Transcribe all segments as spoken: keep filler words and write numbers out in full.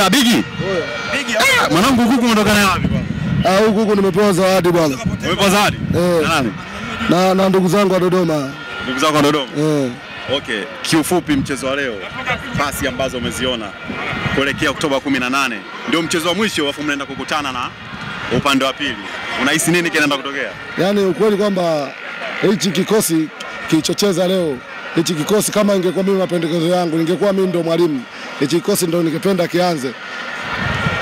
ya bigi. Bigi hapa. Mwanangu huku umeondoka naye wapi bwana? Ah, huku nimepewa zawadi bwana. Umepewa zawadi? Eh. Nani? Na na ndugu zangu wa Dodoma. Ndugu zangu wa Dodoma. Eh. Okay, kiufupi mchezo wa leo, pasi ambazo umeziona kuelekea Oktoba kumi na nane ndio mchezo wa mwisho wafu mnaenda kukutana na upande wa pili. Unahisi nini kinaenda kutokea? Yaani ukweli kwamba hichi kikosi kilichocheza leo, hichi kikosi kama ingekuwa mimi mapendekezo yangu, ningekuwa mimi ndo mwalimu, hichi kikosi ndo ningependa kianze.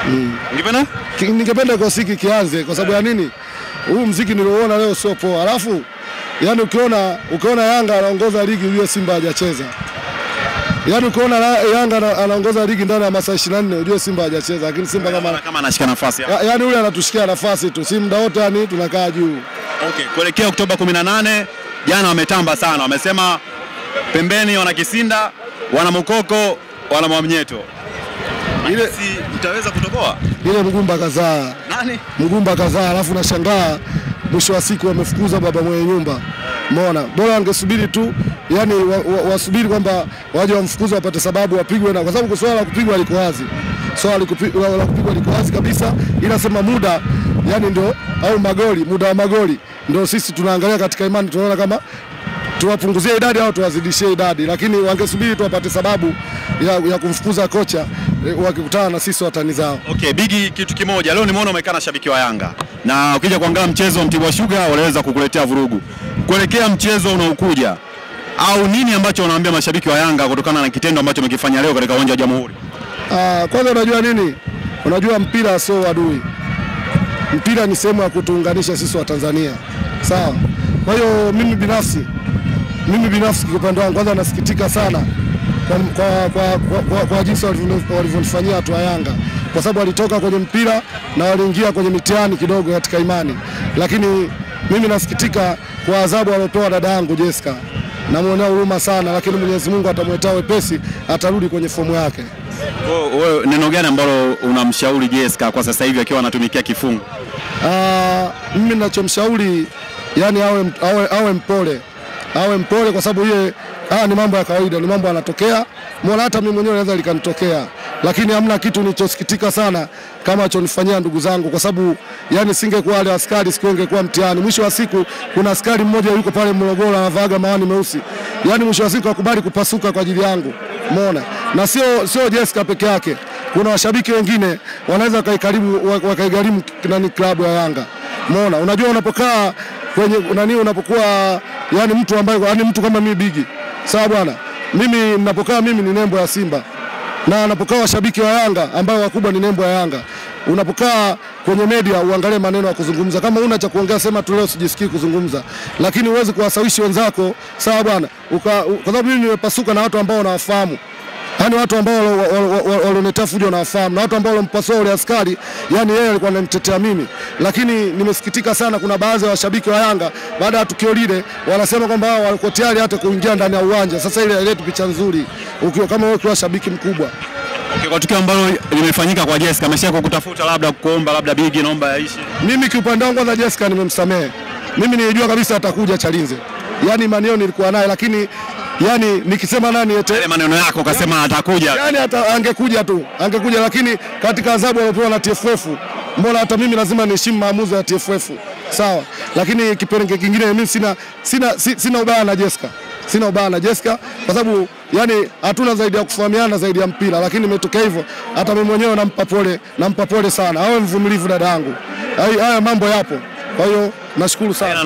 Mm. Ningependa? Ningependa kikosi hiki kianze kwa sababu yeah. ya nini? Huu muziki nilioona leo sio poa. Alafu yaani ukiona ukiona Yanga anaongoza ligi ujue Simba hajacheza. Yaani ukiona Yanga anaongoza ligi ndani ya masaa ishirini na nne ujue Simba hajacheza. Lakini Simba kama yeah, kama anashika nafasi hapo. Ya, yaani yule anatushikia nafasi tu. Si muda wote yani tunakaa juu. Okay, kuelekea Oktoba kumi na nane jana wametamba sana. Wamesema pembeni wana Kisinda, wana Mukoko, wana Mwamnyeto. Ile si mtaweza kutoboa? Ile mgumba kazaa. Nani? Mgumba kazaa alafu nashangaa mwisho wa siku wamefukuza baba mwenye nyumba. Umeona? Bora angesubiri tu, yani wasubiri wa, wa kwamba waje wamfukuze wapate sababu wapigwe na kwa sababu swala la kupigwa liko wazi. Swala la kupigwa liko wazi kabisa. Ila sema muda yani ndio au magoli, muda wa magoli ndio sisi tunaangalia katika imani tunaona kama tuwapunguzie idadi au tuwazidishie idadi, lakini wangesubiri tu wapate sababu ya, ya kumfukuza kocha wakikutana na sisi watani zao. Okay, bigi kitu kimoja leo nimeona umekana shabiki wa Yanga na ukija kuangalia mchezo Mtibwa Sugar wanaweza kukuletea vurugu kuelekea mchezo unaokuja, au nini ambacho unaambia mashabiki wa Yanga kutokana na kitendo ambacho umekifanya leo katika uwanja wa Jamhuri? Ah, kwanza unajua nini? Unajua mpira sio adui. Mpira ni sehemu ya kutuunganisha sisi wa Tanzania. Sawa. Kwa hiyo mimi binafsi mimi binafsi kwa upande wangu kwanza nasikitika sana kwa kwa kwa, kwa, kwa, kwa jinsi walivyofanyia watu wa Yanga kwa sababu walitoka kwenye mpira na waliingia kwenye mitihani kidogo katika imani, lakini mimi nasikitika kwa adhabu aliyopewa dada yangu JESCA. Namuonea huruma sana, lakini Mwenyezi Mungu atamweta wepesi, atarudi kwenye fomu yake. Wewe neno gani ambalo unamshauri JESCA kwa sasa hivi akiwa anatumikia kifungo? Ah, mimi ninachomshauri yani awe awe awe mpole. Awe mpole kwa sababu yeye ah ni mambo ya kawaida, ni mambo yanatokea. Mbona hata mimi mwenyewe naweza likanitokea. Lakini hamna kitu nilichosikitika sana kama alichonifanyia ndugu zangu kwa sababu yani singekuwa wale askari singekuwa mtihani. Mwisho wa siku kuna askari mmoja yuko pale Morogoro anavaga mawani meusi. Yani mwisho wa siku akubali kupasuka kwa ajili yangu. Umeona? Na sio sio JESCA peke yake. Kuna washabiki wengine wanaweza kaikaribu wakaigarimu nani klabu ya Yanga. Umeona? Unajua unapokaa kwenye nani unapokuwa yani mtu ambaye yani mtu kama mimi bigi. Sawa bwana. Mimi ninapokaa mimi ni nembo ya Simba. Na unapokaa washabiki wa Yanga ambao wakubwa ni nembo ya Yanga. Unapokaa kwenye media uangalie maneno ya kuzungumza. Kama una cha kuongea sema tu leo sijisikii kuzungumza. Lakini uweze kuwasawishi wenzako, sawa bwana. Kwa sababu mimi nimepasuka na watu ambao nawafahamu. Yaani watu ambao walioneta fujo nawafahamu. Na watu ambao walompasua yule askari, yani yeye alikuwa ananitetea mimi. Lakini nimesikitika sana kuna baadhi ya washabiki wa Yanga baada ya tukio lile wanasema kwamba wao walikuwa tayari hata kuingia ndani ya uwanja. Sasa ile ile picha nzuri ukiwa kama wewe ukiwa shabiki mkubwa. Okay, kwa tukio ambalo limefanyika kwa JESCA amesha kukutafuta labda kuomba labda bigi naomba yaishi. Mimi kiupande wangu kwa JESCA nimemsamehe. Mimi nilijua kabisa atakuja Chalinze. Yaani maneno nilikuwa naye lakini yani nikisema nani ete ile maneno yako ukasema atakuja. Yani hata angekuja tu, angekuja lakini katika adhabu aliyopewa na T F F. Mbona hata mimi lazima niheshimu maamuzi ya T F F. Sawa. Lakini kipengele kingine mimi sina sina sina ubaya na JESCA. Sina ubaya na JESCA kwa sababu yani hatuna zaidi ya kufahamiana zaidi ya mpira, lakini imetokea hivyo hata mimi mwenyewe nampa pole, nampa pole sana. Awe mvumilivu dada yangu. Haya mambo yapo. Kwa hiyo nashukuru sana.